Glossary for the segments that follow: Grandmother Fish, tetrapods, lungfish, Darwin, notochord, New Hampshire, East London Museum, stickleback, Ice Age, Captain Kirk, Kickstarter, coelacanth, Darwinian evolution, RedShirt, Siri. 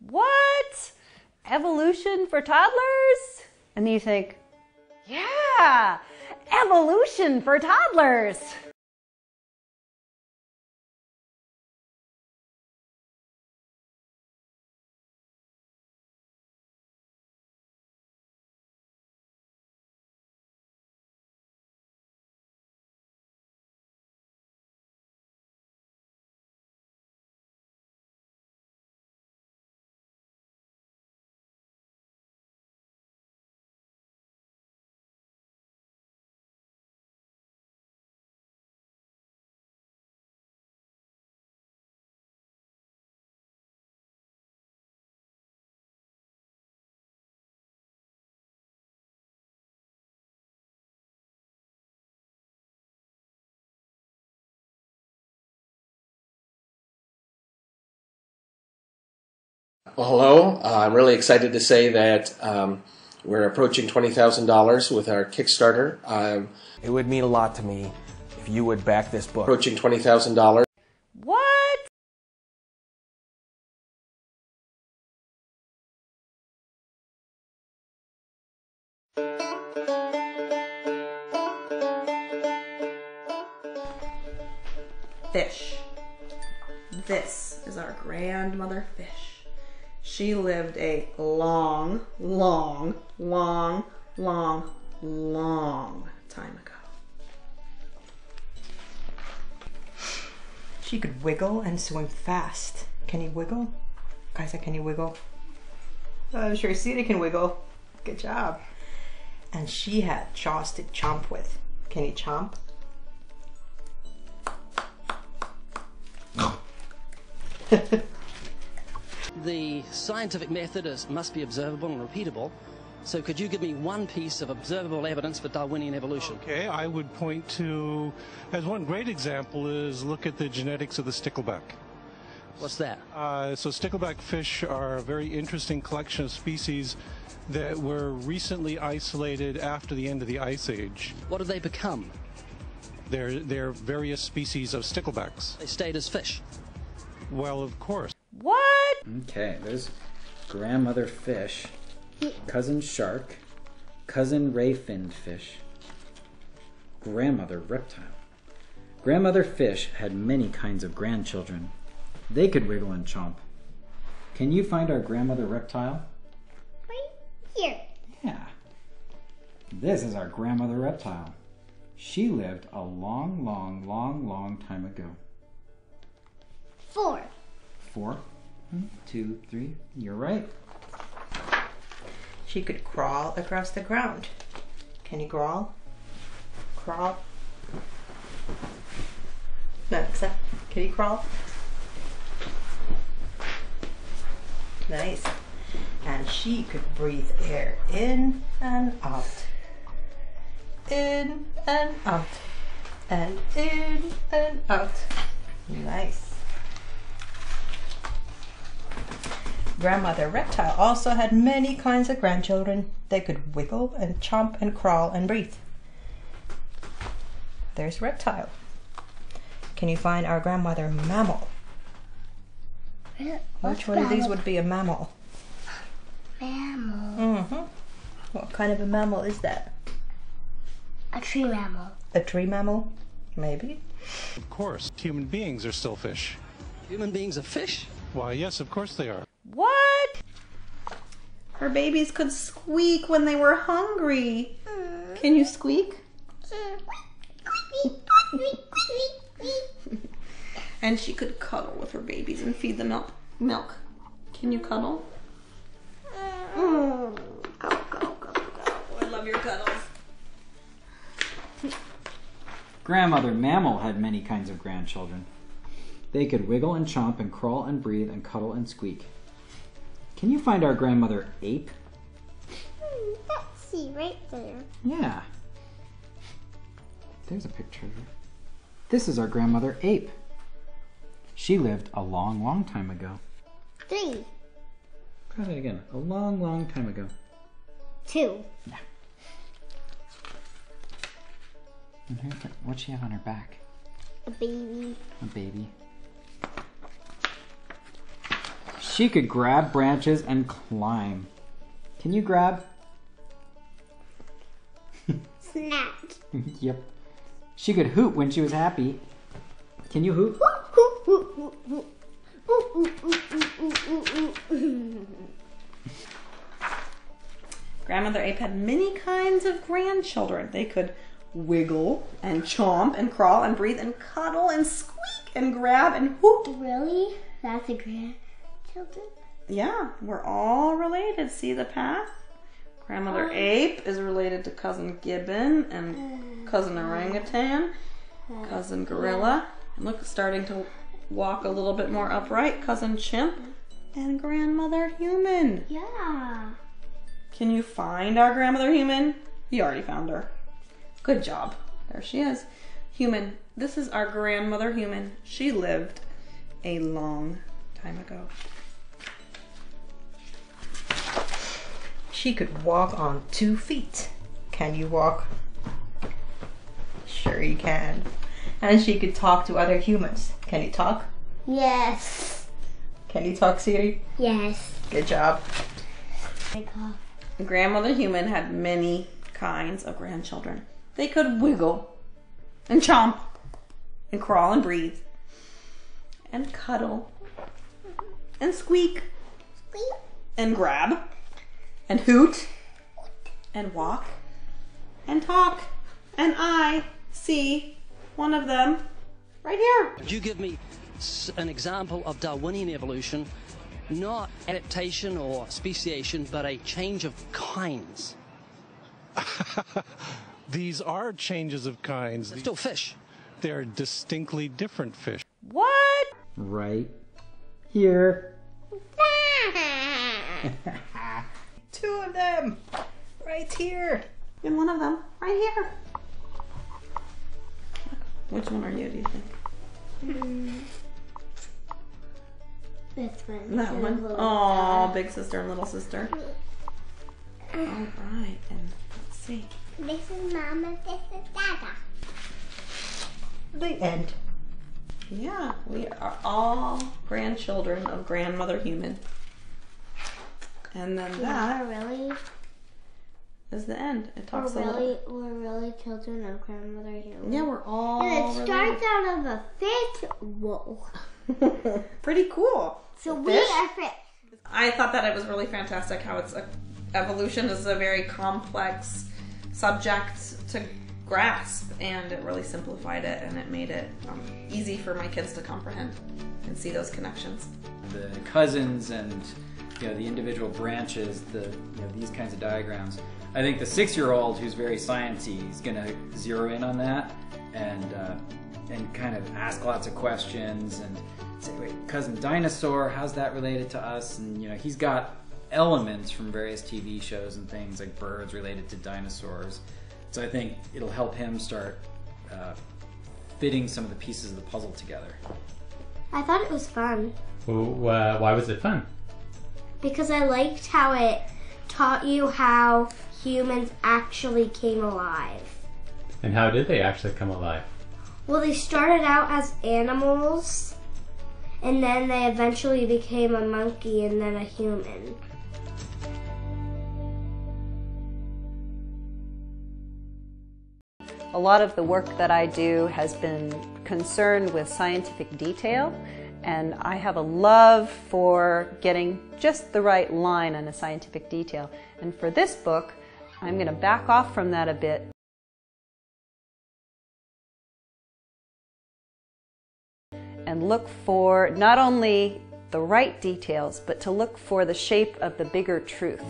what? Evolution for toddlers? And then you think, yeah, evolution for toddlers. Well, hello. I'm really excited to say that we're approaching $20,000 with our Kickstarter. It would mean a lot to me if you would back this book. Approaching $20,000. What? Fish. This is our grandmother fish. She lived a long, long, long, long, long time ago. She could wiggle and swim fast. Can you wiggle? Isaac, can you wiggle? I'm sure Sita can wiggle. Good job. And she had jaws to chomp with. Can you chomp? The scientific method must be observable and repeatable. So could you give me one piece of observable evidence for Darwinian evolution? Okay, I would point to, as one great example is look at the genetics of the stickleback. What's that? So stickleback fish are a very interesting collection of species that were recently isolated after the end of the Ice Age. What did they become? They're various species of sticklebacks. They stayed as fish? Well, of course. What? Okay, there's grandmother fish, cousin shark, cousin ray-finned fish, grandmother reptile. Grandmother fish had many kinds of grandchildren. They could wiggle and chomp. Can you find our grandmother reptile? Right here. Yeah. This is our grandmother reptile. She lived a long, long, long, long time ago. Four. Four, 1, 2, 3, you're right. She could crawl across the ground. Can you crawl? Crawl. No, except, can you crawl? Nice. And she could breathe air in and out. In and out. And in and out. Nice. Grandmother reptile also had many kinds of grandchildren. They could wiggle and chomp and crawl and breathe. There's reptile. Can you find our grandmother mammal? Which one of these would be a mammal? Mammal. Mm-hmm. What kind of a mammal is that? A tree mammal. A tree mammal? Maybe. Of course, human beings are still fish. Human beings are fish? Why, yes, of course they are. What? Her babies could squeak when they were hungry. Can you squeak? And she could cuddle with her babies and feed them milk. Can you cuddle? Cuddle, cuddle, cuddle, cuddle. I love your cuddles. Grandmother mammal had many kinds of grandchildren. They could wiggle and chomp and crawl and breathe and cuddle and squeak. Can you find our grandmother ape? That's she right there. Yeah. There's a picture of her. This is our grandmother ape. She lived a long, long time ago. Three. Try that again. A long, long time ago. Two. Yeah. And here's her, what'd she have on her back? A baby. A baby. She could grab branches and climb. Can you grab? Snap. Yep. She could hoot when she was happy. Can you hoot? Grandmother Ape had many kinds of grandchildren. They could wiggle and chomp and crawl and breathe and cuddle and squeak and grab and hoot. Really? That's a grandchildren? Yeah, we're all related. See the path? Grandmother Ape is related to Cousin Gibbon and Cousin Orangutan, Cousin Gorilla. And look, starting to walk a little bit more upright. Cousin Chimp and Grandmother Human. Yeah. Can you find our Grandmother Human? You already found her. Good job. There she is. Human. This is our Grandmother Human. She lived a long time ago. She could walk on 2 feet. Can you walk? Sure you can. And she could talk to other humans. Can you talk? Yes. Can you talk, Siri? Yes. Good job. Grandmother Human had many kinds of grandchildren. They could wiggle and chomp and crawl and breathe and cuddle and squeak, squeak, and grab and hoot and walk and talk. And I see one of them right here. Would you give me an example of Darwinian evolution? Not adaptation or speciation, but a change of kinds. These are changes of kinds. They're still fish. They're distinctly different fish. What? Right here. 2 of them right here. And 1 of them right here. Which one are you, do you think? This one. That one. Oh, big sister and little sister. All right, and let's see. This is Mama, this is Dada. The end. Yeah, we are all grandchildren of Grandmother Human. And then that really is the end. It talks we're really children of Grandmother Human. Yeah, we're all. And it starts out of a fish. Whoa. Pretty cool. So we are fish. I thought that it was really fantastic how it's evolution is a very complex subject to grasp, and it really simplified it, and it made it easy for my kids to comprehend and see those connections. The cousins and the individual branches, these kinds of diagrams. I think the 6-year-old who's very sciencey is going to zero in on that and kind of ask lots of questions and say, wait, cousin dinosaur, how's that related to us? And he's got elements from various TV shows and things like birds related to dinosaurs. So I think it'll help him start fitting some of the pieces of the puzzle together. I thought it was fun. Well, why was it fun? Because I liked how it taught you how humans actually came alive. And how did they actually come alive? Well, they started out as animals, and then they eventually became a monkey and then a human. A lot of the work that I do has been concerned with scientific detail, and I have a love for getting just the right line on a scientific detail. And for this book, I'm going to back off from that a bit. And look for not only the right details, but to look for the shape of the bigger truth.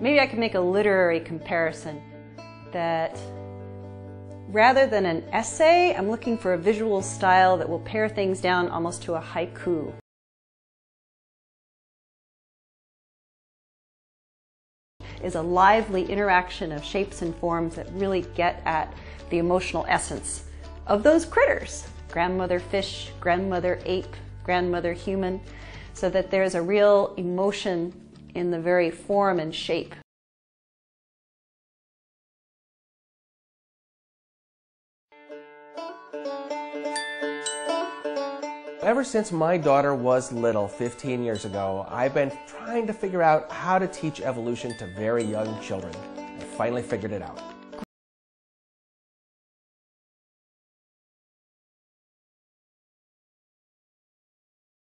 Maybe I can make a literary comparison that rather than an essay, I'm looking for a visual style that will pare things down almost to a haiku. It's a lively interaction of shapes and forms that really get at the emotional essence of those critters. Grandmother Fish, Grandmother Ape, Grandmother Human, so that there's a real emotion in the very form and shape. Ever since my daughter was little 15 years ago, I've been trying to figure out how to teach evolution to very young children. I finally figured it out.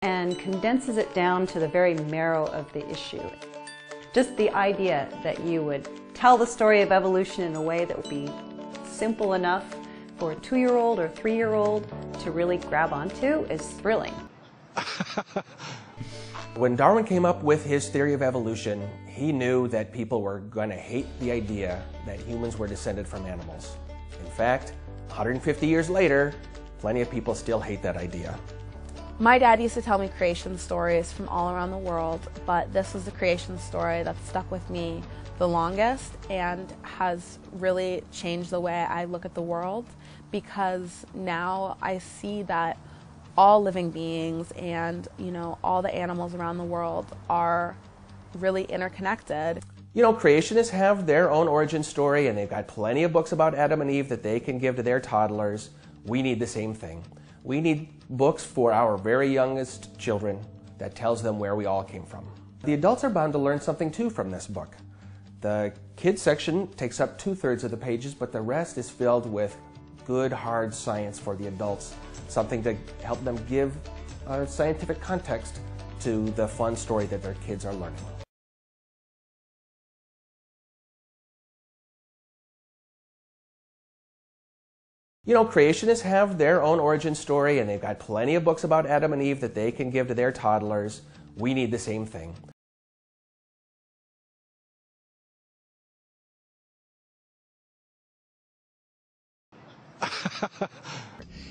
And condenses it down to the very marrow of the issue. Just the idea that you would tell the story of evolution in a way that would be simple enough for a 2-year-old or 3-year-old to really grab onto is thrilling. When Darwin came up with his theory of evolution, he knew that people were going to hate the idea that humans were descended from animals. In fact, 150 years later, plenty of people still hate that idea. My dad used to tell me creation stories from all around the world, but this was the creation story that stuck with me the longest and has really changed the way I look at the world, because now I see that all living beings and, you know, all the animals around the world are really interconnected. You know, creationists have their own origin story, and they've got plenty of books about Adam and Eve that they can give to their toddlers. We need the same thing. We need books for our very youngest children that tells them where we all came from. The adults are bound to learn something too from this book. The kids section takes up 2/3 of the pages, but the rest is filled with good hard science for the adults, something to help them give a scientific context to the fun story that their kids are learning. You know, creationists have their own origin story, and they've got plenty of books about Adam and Eve that they can give to their toddlers. We need the same thing.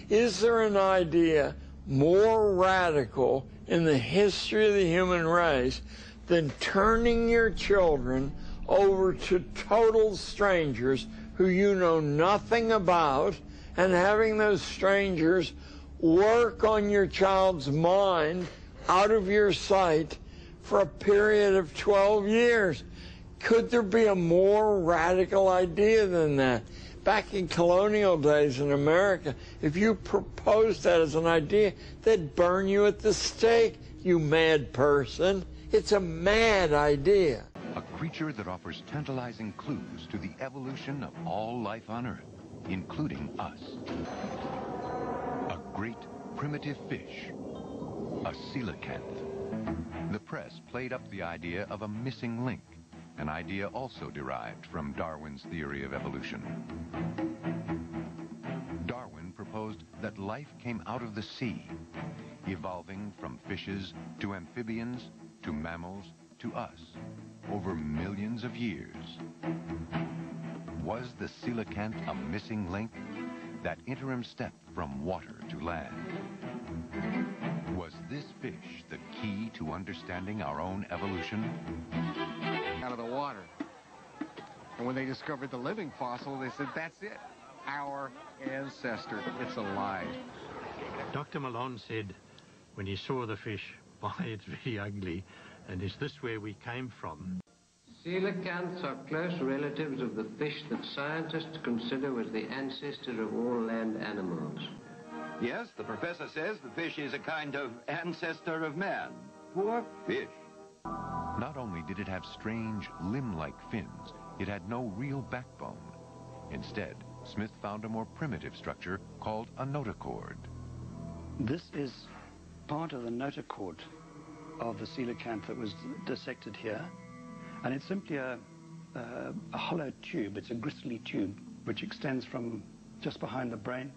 Is there an idea more radical in the history of the human race than turning your children over to total strangers who you know nothing about, and having those strangers work on your child's mind out of your sight for a period of 12 years? Could there be a more radical idea than that? Back in colonial days in America, if you proposed that as an idea, they'd burn you at the stake, you mad person. It's a mad idea. A creature that offers tantalizing clues to the evolution of all life on Earth, including us. A great primitive fish, a coelacanth. The press played up the idea of a missing link, an idea also derived from Darwin's theory of evolution. Darwin proposed that life came out of the sea, evolving from fishes to amphibians to mammals to us over millions of years. Was the coelacanth a missing link? That interim step from water to land? Was this fish the key to understanding our own evolution? Out of the water. And when they discovered the living fossil, they said, that's it. Our ancestor. It's alive. Dr. Malone said when he saw the fish, why, it's very ugly, and is this where we came from? Coelacanths are close relatives of the fish that scientists consider was the ancestor of all land animals. Yes, the professor says the fish is a kind of ancestor of man. Poor fish. Not only did it have strange limb-like fins, it had no real backbone. Instead, Smith found a more primitive structure called a notochord. This is part of the notochord of the coelacanth that was dissected here. And it's simply a hollow tube. It's a gristly tube which extends from just behind the brain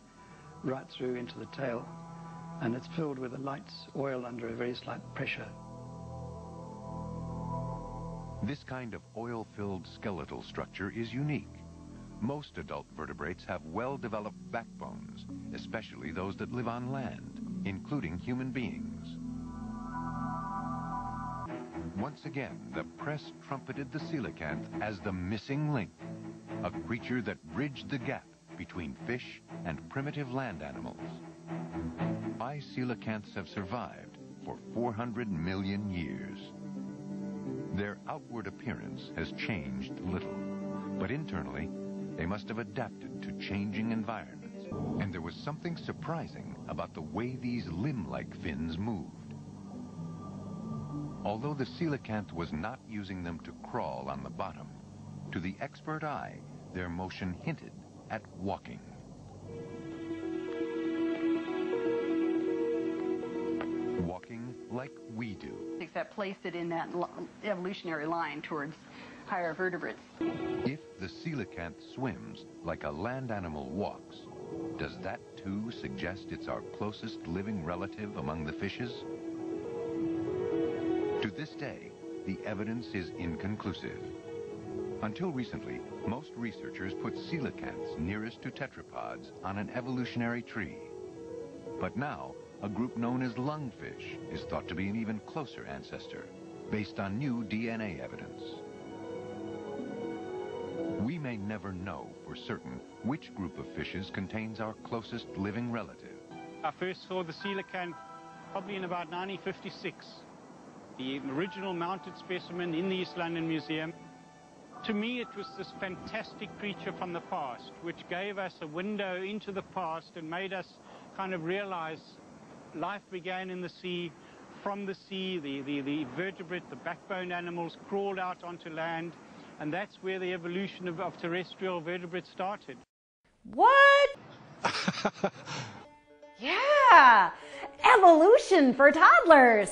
right through into the tail, and it's filled with a light oil under a very slight pressure. This kind of oil-filled skeletal structure is unique. Most adult vertebrates have well-developed backbones, especially those that live on land, including human beings. Once again, the press trumpeted the coelacanth as the missing link, a creature that bridged the gap between fish and primitive land animals. Why coelacanths have survived for 400 million years. Their outward appearance has changed little, but internally, they must have adapted to changing environments And there was something surprising about the way these limb-like fins moved. Although the coelacanth was not using them to crawl on the bottom, to the expert eye, their motion hinted at walking. Walking like we do. Except placed it in that evolutionary line towards higher vertebrates. If the coelacanth swims like a land animal walks, does that too suggest it's our closest living relative among the fishes? To this day, the evidence is inconclusive. Until recently, most researchers put coelacanths nearest to tetrapods on an evolutionary tree. But now, a group known as lungfish is thought to be an even closer ancestor, based on new DNA evidence. We may never know for certain which group of fishes contains our closest living relative. I first saw the coelacanth probably in about 1956. The original mounted specimen in the East London Museum. To me, it was this fantastic creature from the past, which gave us a window into the past and made us kind of realize life began in the sea, from the sea, the vertebrate, the backbone animals crawled out onto land, and that's where the evolution of terrestrial vertebrates started. What? Yeah! Evolution for toddlers!